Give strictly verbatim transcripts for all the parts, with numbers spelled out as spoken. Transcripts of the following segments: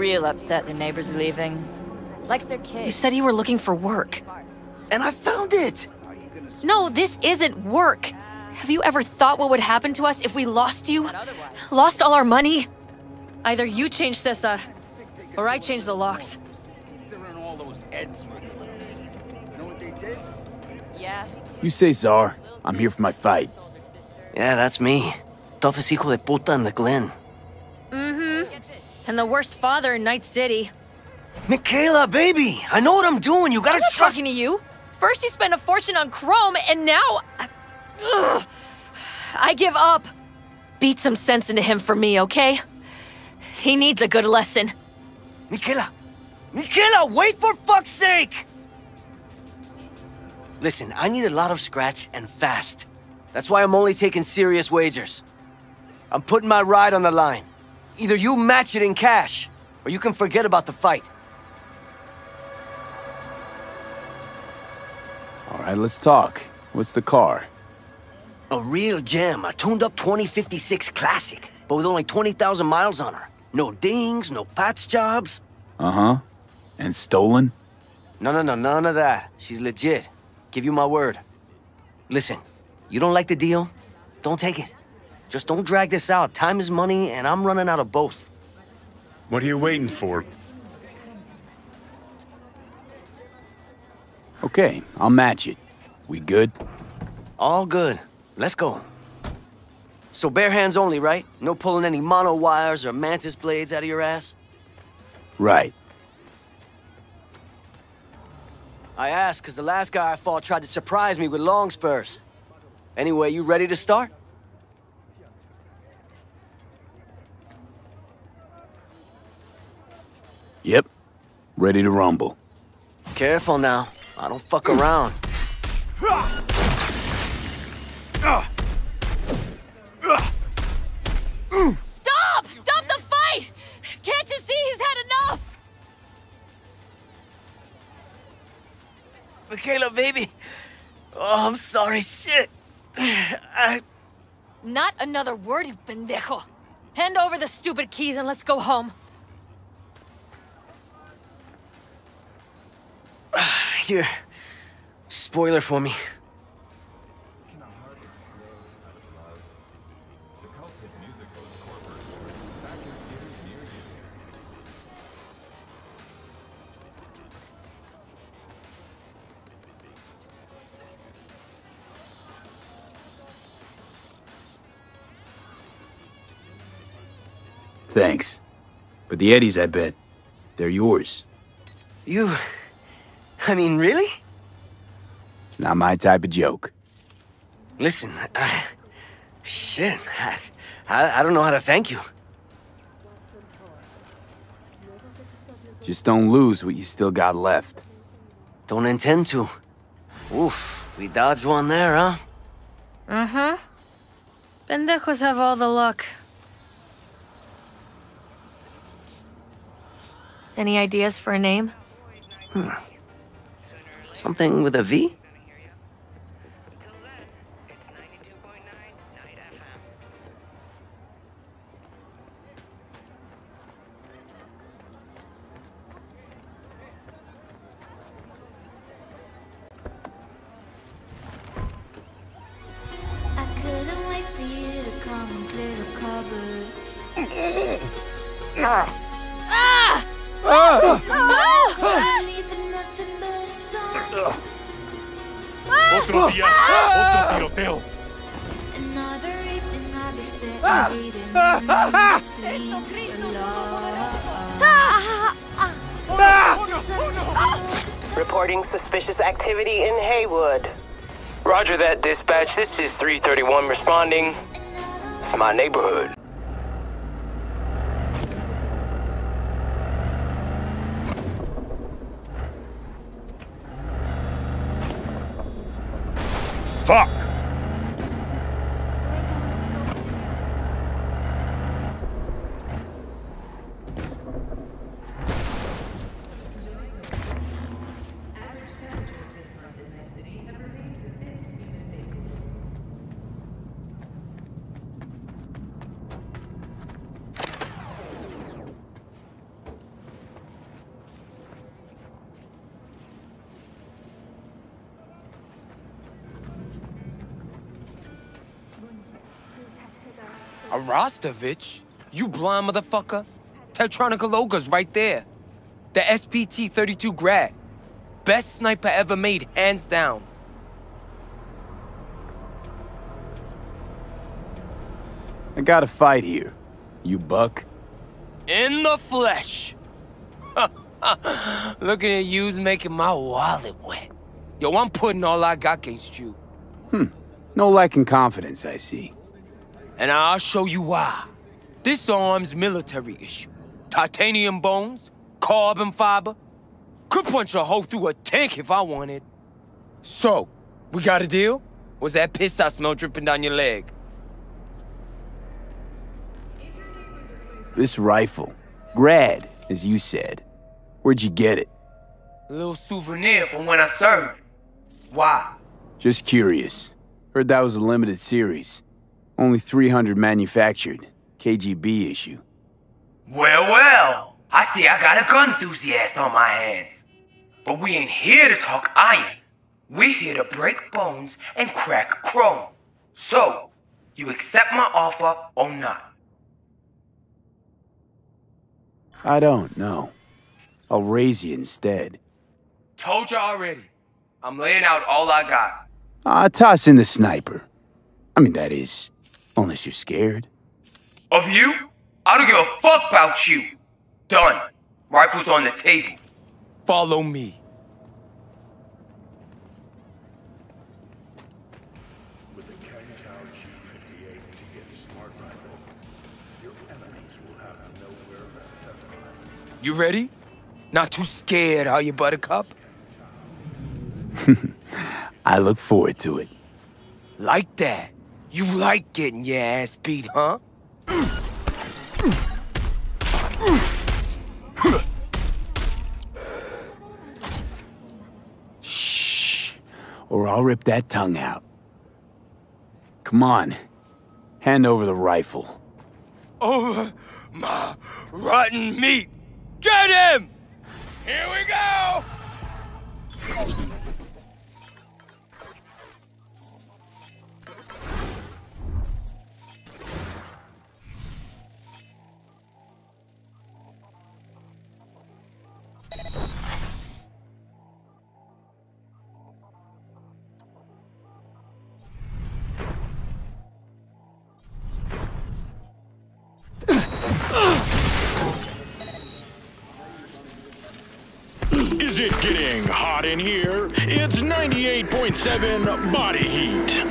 real upset the neighbors are leaving. Likes their kids. You said you were looking for work. And I found it! No, this isn't work. Have you ever thought what would happen to us if we lost you? Lost all our money? Either you change Cesar, or I change the locks. Considering all those heads, you know what they did? Yeah. You say Czar, I'm here for my fight. Yeah, that's me. Toughest hijo de puta in the Glen. Mm-hmm. And the worst father in Night City. Michaela, baby! I know what I'm doing, you gotta I'm not trust- talking to you! First you spent a fortune on chrome, and now... Ugh. I give up! Beat some sense into him for me, okay? He needs a good lesson. Michaela! Michaela, wait for fuck's sake! Listen, I need a lot of scratch and fast. That's why I'm only taking serious wagers. I'm putting my ride on the line. Either you match it in cash, or you can forget about the fight. All right, let's talk. What's the car? A real gem, a tuned-up twenty fifty-six Classic, but with only twenty thousand miles on her. No dings, no patch jobs. Uh-huh. And stolen? No, no, no, none of that. She's legit. Give you my word. Listen, you don't like the deal? Don't take it. Just don't drag this out. Time is money, and I'm running out of both. What are you waiting for? Okay, I'll match it. We good? All good. Let's go. So bare hands only, right? No pulling any mono wires or mantis blades out of your ass? Right. I asked because the last guy I fought tried to surprise me with long spurs. Anyway, you ready to start? Yep. Ready to rumble. Careful now. I don't fuck around. Stop! Stop the fight! Can't you see he's had enough? Michaela, baby. Oh, I'm sorry. Shit. I... Not another word, you pendejo. Hand over the stupid keys and let's go home. Here. Spoiler for me. Thanks. But the eddies, I bet. They're yours. You... I mean, really? It's not my type of joke. Listen, I... Shit, I, I, I don't know how to thank you. Just don't lose what you still got left. Don't intend to. Oof, we dodged one there, huh? Mm-hmm. Pendejos have all the luck. Any ideas for a name? Hmm. Something with a V? I couldn't wait for you to come and clear the cupboard. Ah! Ah! Ah! Ah! Otro día, otro tiroteo. Reporting suspicious activity in Haywood. Roger that, dispatch. This is three thirty-one responding. It's my neighborhood. Fuck! Arostovich? You blind motherfucker? Tetronica Logos right there. The S P T thirty-two grad. Best sniper ever made, hands down. I got a fight here. You buck? In the flesh. Looking at you's making my wallet wet. Yo, I'm putting all I got against you. Hmm. No lack in confidence, I see. And I'll show you why. This arm's military issue. Titanium bones, carbon fiber. Could punch a hole through a tank if I wanted. So, we got a deal? Was that piss I smell dripping down your leg? This rifle. Grad, as you said. Where'd you get it? A little souvenir from when I served. Why? Just curious. Heard that was a limited series. Only three hundred manufactured. K G B issue. Well, well. I see I got a gun enthusiast on my hands. But we ain't here to talk iron. We're here to break bones and crack chrome. So, you accept my offer or not? I don't know. I'll raise you instead. Told you already. I'm laying out all I got. Ah, uh, toss in the sniper. I mean, that is, unless you're scared. Of you? I don't give a fuck about you. Done. Rifle's on the table. Follow me. With the Cactow G fifty-eight to get a smart rifle, your enemies will have nowhere left to hide. You ready? Not too scared, are you, buttercup? I look forward to it. Like that. You like getting your ass beat, huh? Shh. Or I'll rip that tongue out. Come on. Hand over the rifle. Over my rotten meat. Get him! Here we go! Is it getting hot in here? It's ninety-eight point seven body heat.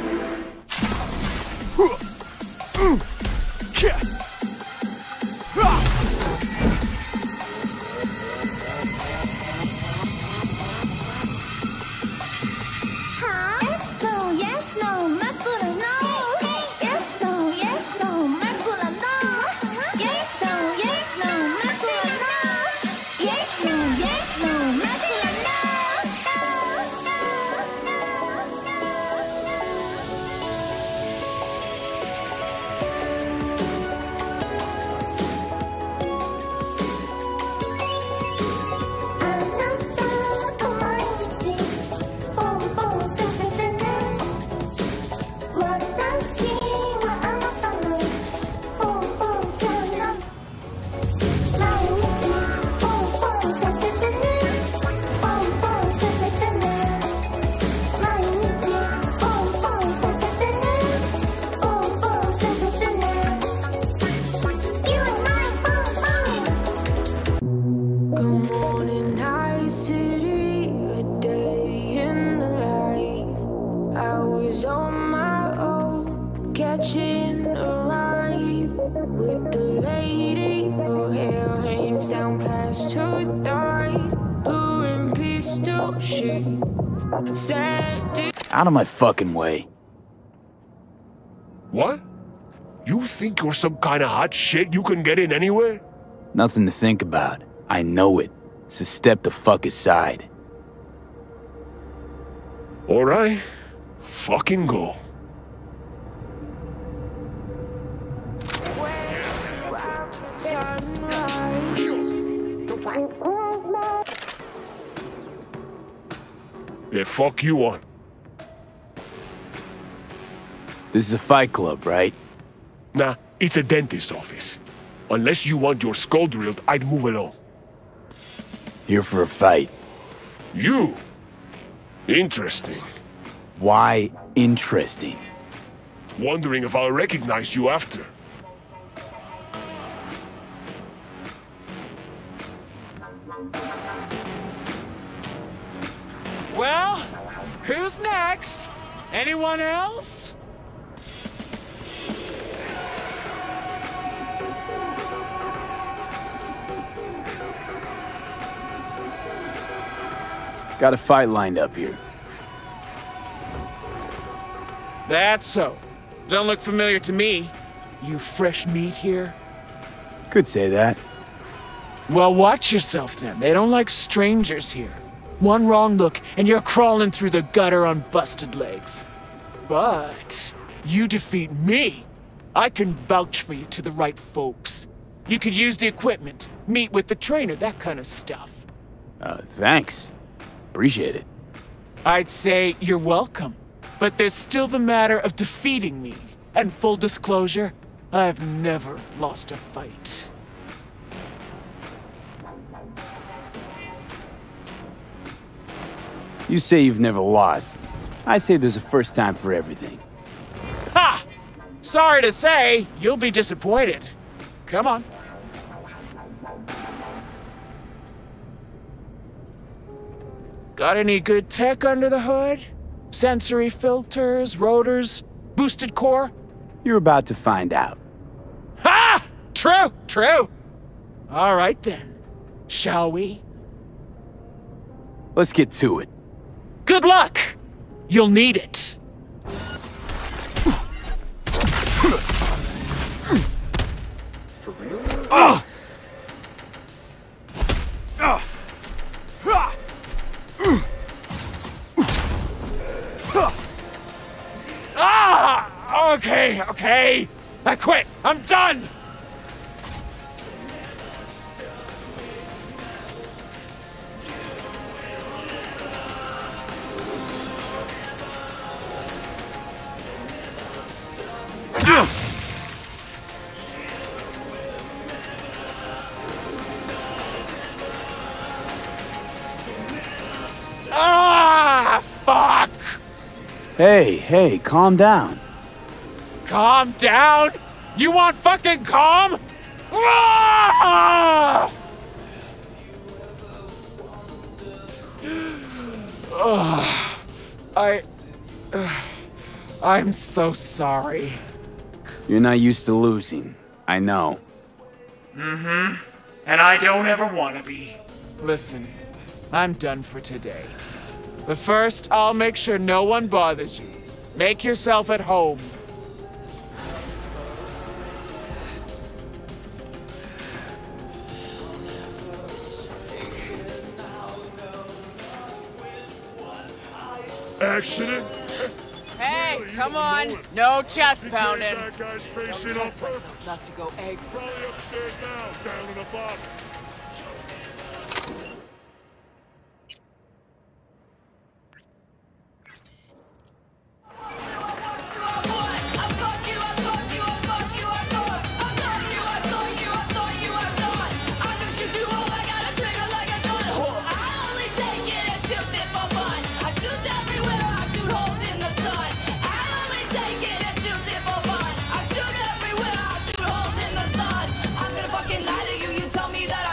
Out of my fucking way. What? You think you're some kind of hot shit you can get in anywhere? Nothing to think about. I know it. So step the fuck aside. Alright. Fucking go. Yeah, fuck you on. This is a fight club, right? Nah, It's a dentist's office. Unless you want your skull drilled, I'd move along. Here for a fight. You? Interesting. Why interesting? Wondering if I'll recognize you after. Well, who's next? Anyone else? Got a fight lined up here. That's so. Don't look familiar to me. You fresh meat here? Could say that. Well, watch yourself then. They don't like strangers here. One wrong look, and you're crawling through the gutter on busted legs. But you defeat me, I can vouch for you to the right folks. You could use the equipment, meet with the trainer, that kind of stuff. Uh, thanks. Appreciate it. I'd say you're welcome, but there's still the matter of defeating me. And full disclosure, I've never lost a fight. You say you've never lost. I say there's a first time for everything. Ha! Sorry to say, you'll be disappointed. Come on. Got any good tech under the hood? Sensory filters, rotors, boosted core? You're about to find out. Ha! True, true. All right then. Shall we? Let's get to it. Good luck. You'll need it. For real? Oh! Ah! Okay, okay. I quit. I'm done. Hey, hey, calm down. Calm down? You want fucking calm? Ah! Oh, I... Uh, I'm so sorry. You're not used to losing, I know. Mm-hmm. And I don't ever want to be. Listen, I'm done for today. But first, I'll make sure no one bothers you. Make yourself at home. Accident? Hey, well, come on. Going? No chest pounding. That guy's facing up. Not to go egg. Probably upstairs now, down in the bottom. Tell me that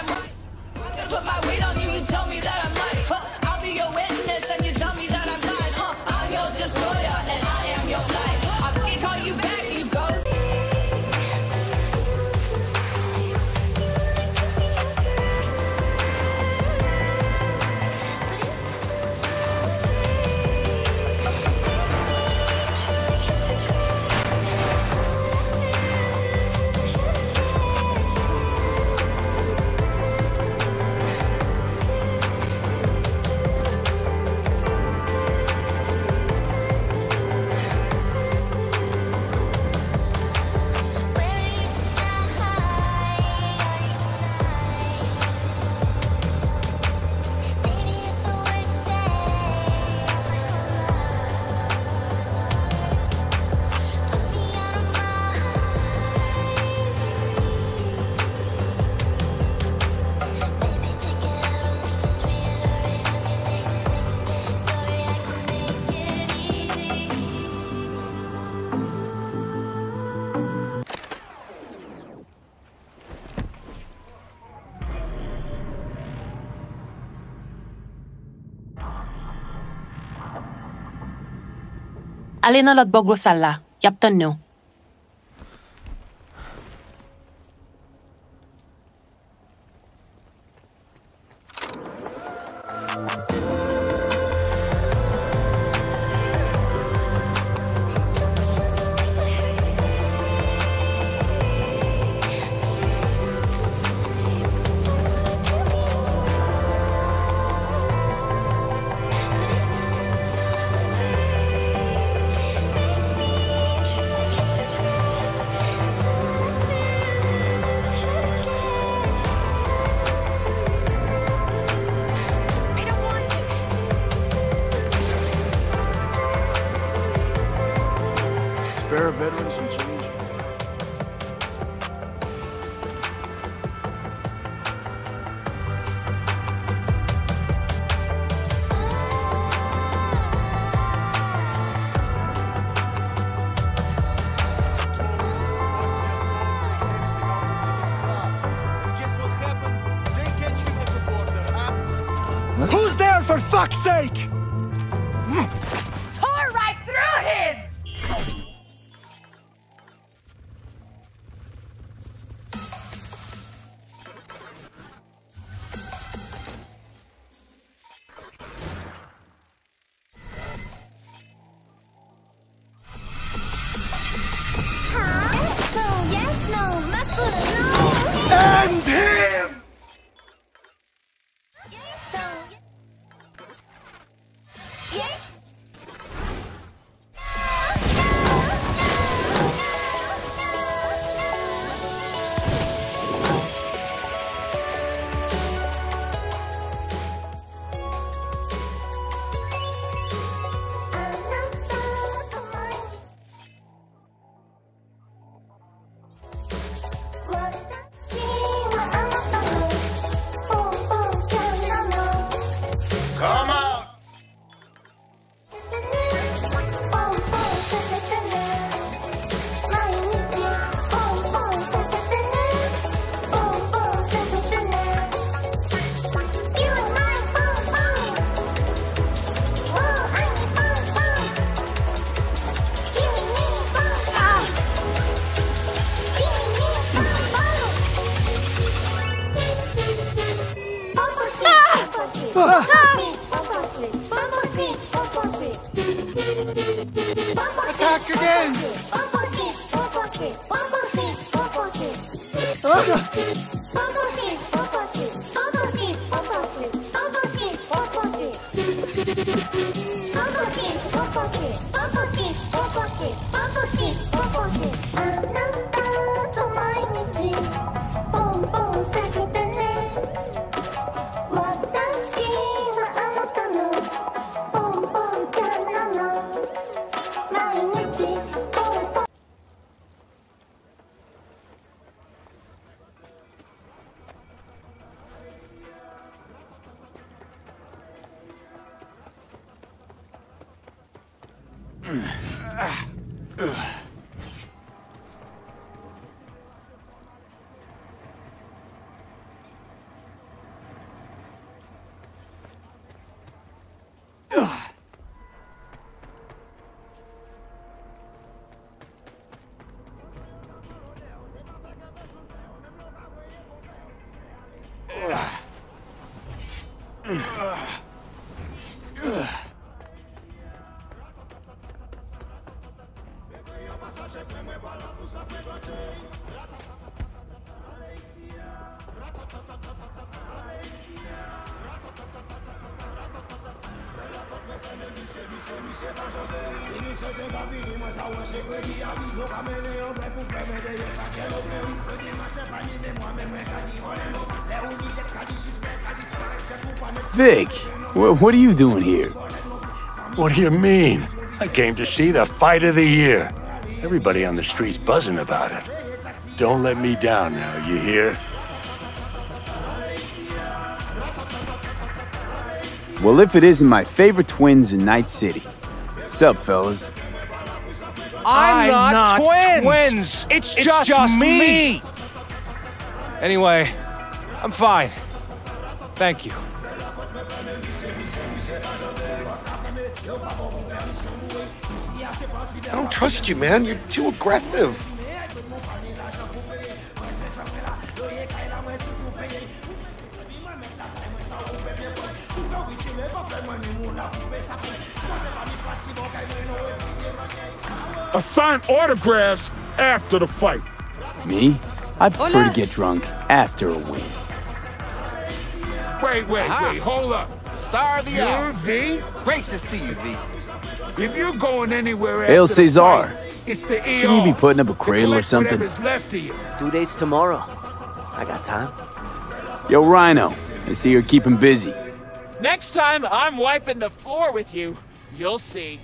Alena lot bogro sala. Yaptan no. Fuck's sake! Mm. Tore right through him! Huh? No, yes, no, not good, no! And him! Vic, wh what are you doing here? What do you mean? I came to see the fight of the year. Everybody on the street's buzzing about it. Don't let me down now, you hear? Well, if it isn't my favorite twins in Night City. What's up, fellas? I'm, I'm not, not twins. twins. It's, it's just, just me. me. Anyway, I'm fine. Thank you. trust you, man. You're too aggressive. I sign autographs after the fight. Me? I prefer Hola. to get drunk after a win. Wait, wait, Aha. wait, hold up. Star of the hour. V? Great to see you, V. If you're going anywhere else, Hail Cesar. Fight, it's the E R. Shouldn't you be putting up a cradle or something? Due date's tomorrow. I got time. Yo, Rhino, I see you're keeping busy. Next time I'm wiping the floor with you, you'll see.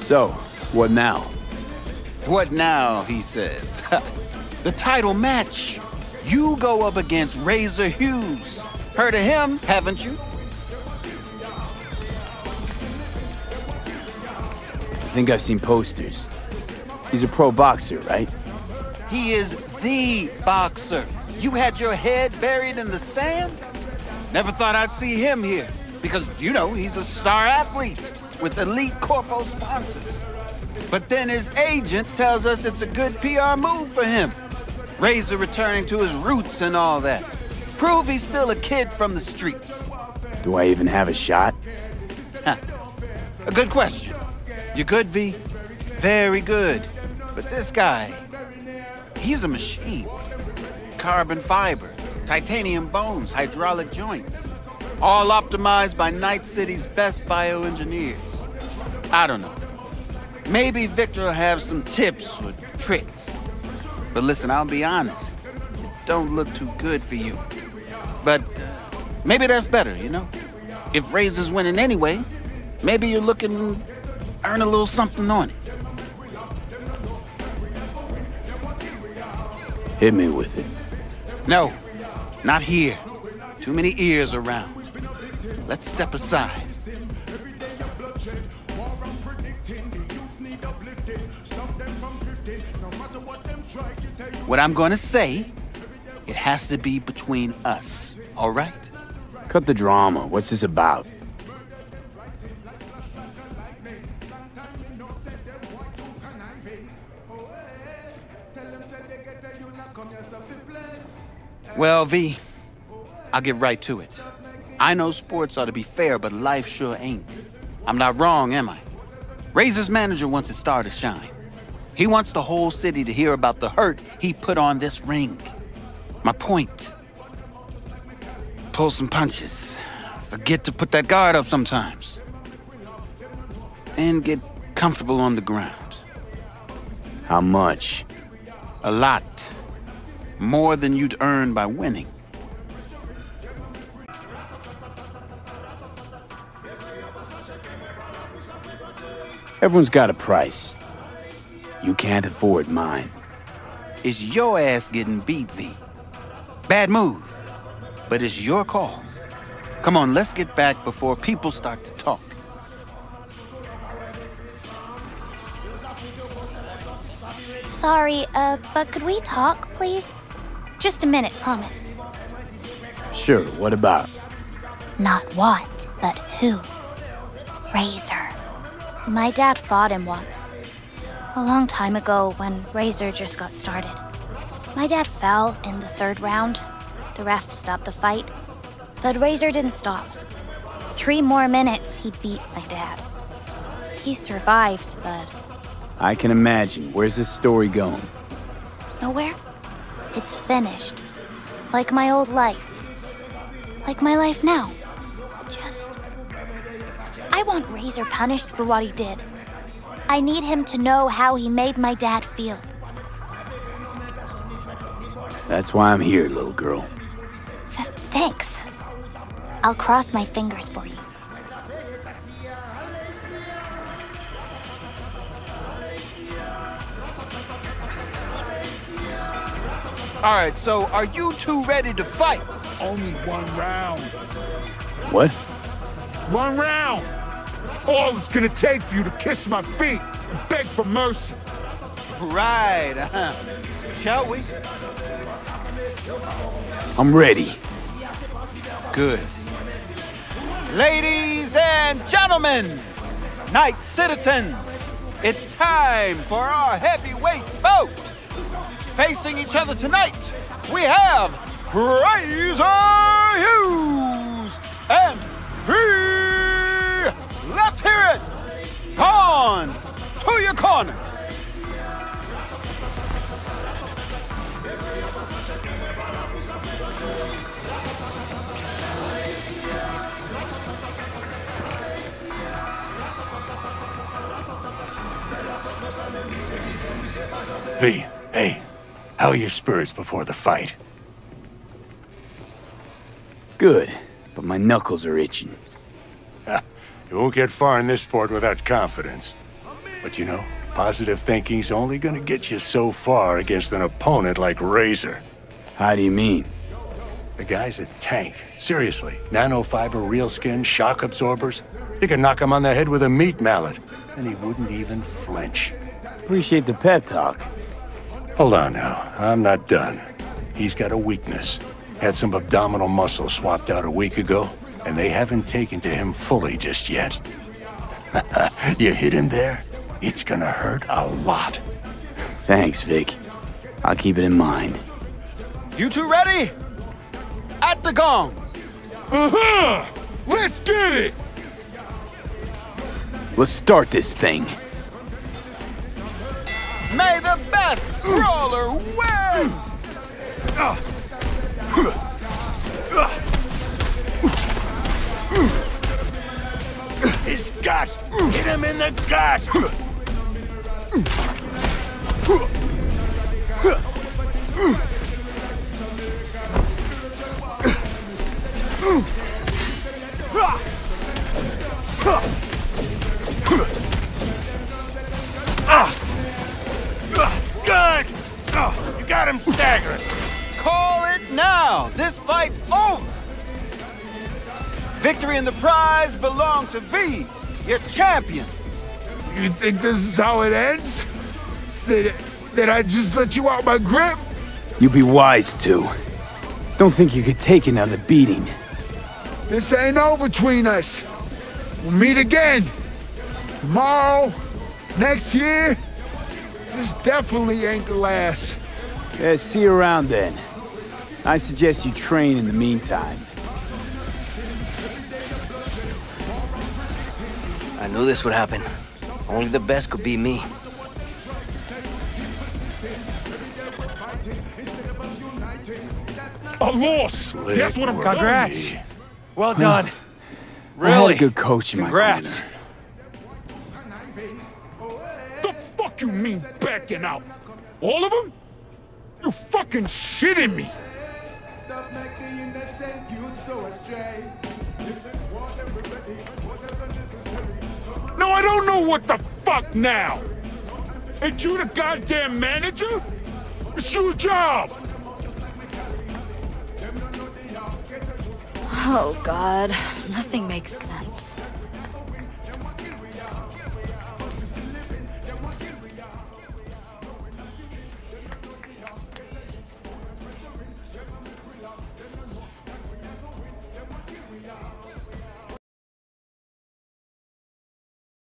So, what now? What now, he says. The title match. You go up against Razor Hughes. Heard of him, haven't you? I think I've seen posters. He's a pro boxer, right? He is the boxer. You had your head buried in the sand? Never thought I'd see him here. Because, you know, he's a star athlete with elite corpo sponsors. But then his agent tells us it's a good P R move for him. Razor returning to his roots and all that. Prove he's still a kid from the streets. Do I even have a shot? Huh. A good question. You're good, V? Very good. But this guy, he's a machine. Carbon fiber, titanium bones, hydraulic joints. All optimized by Night City's best bioengineers. I don't know. Maybe Victor will have some tips or tricks. But listen, I'll be honest. It don't look too good for you. But maybe that's better, you know? If Razor's winning anyway, maybe you're looking to earn a little something on it. Hit me with it. No, not here. Too many ears around. Let's step aside. What I'm gonna say, it has to be between us, all right? Cut the drama. What's this about? Well, V, I'll get right to it. I know sports ought to be fair, but life sure ain't. I'm not wrong, am I? Razor's manager wants his star to shine. He wants the whole city to hear about the hurt he put on this ring. My point. Pull some punches. Forget to put that guard up sometimes. And get comfortable on the ground. How much? A lot. More than you'd earn by winning. Everyone's got a price. You can't afford mine. It's your ass getting beat, V. Bad move, but it's your call. Come on, let's get back before people start to talk. Sorry, uh, but could we talk, please? Just a minute, promise. Sure, what about? Not what, but who. Razor. My dad fought him once. A long time ago, when Razor just got started. My dad fell in the third round. The ref stopped the fight, but Razor didn't stop. Three more minutes, he beat my dad. He survived, but... I can imagine. Where's this story going? Nowhere. It's finished. Like my old life. Like my life now. Just... I want Razor punished for what he did. I need him to know how he made my dad feel. That's why I'm here, little girl. Th- thanks. I'll cross my fingers for you. All right, so are you two ready to fight? Only one round. What? One round. All it's gonna take for you to kiss my feet and beg for mercy. Right, uh-huh. Shall we? I'm ready. Good. Ladies and gentlemen, Night citizens, it's time for our heavyweight bout. Facing each other tonight, we have Razor Hughes and Free. Let's hear it. On to your corner. V, hey, how are your spirits before the fight? Good, but my knuckles are itching. You won't get far in this sport without confidence. But you know, positive thinking's only gonna get you so far against an opponent like Razor. How do you mean? The guy's a tank. Seriously, nanofiber, real skin, shock absorbers. You can knock him on the head with a meat mallet, and he wouldn't even flinch. Appreciate the pep talk. Hold on now, I'm not done. He's got a weakness. Had some abdominal muscle swapped out a week ago, and they haven't taken to him fully just yet. You hit him there, it's gonna hurt a lot. Thanks, Vic. I'll keep it in mind. You two ready? At the gong! Uh-huh! Let's get it! Let's start this thing. May the best brawler win! His gut! Hit him in the gut! Good! You got him staggering. Call it now. This fight's over. Victory and the prize belong to V, your champion. You think this is how it ends? That, that I just let you out my grip? You'd be wise to. Don't think you could take another beating. This ain't over between us. We'll meet again. Tomorrow, next year. This definitely ain't the last. Yeah, see you around then. I suggest you train in the meantime. I knew this would happen. Only the best could be me. A loss! That's what I'm talking about. Congrats. Well done. Really? I had a good coach in my corner. Congrats. The fuck you mean backing out? All of them? You fucking shitting me. Stop making the innocent youth go astray. No, I don't know what the fuck now. Ain't you the goddamn manager? It's your job. Oh, God. Nothing makes sense.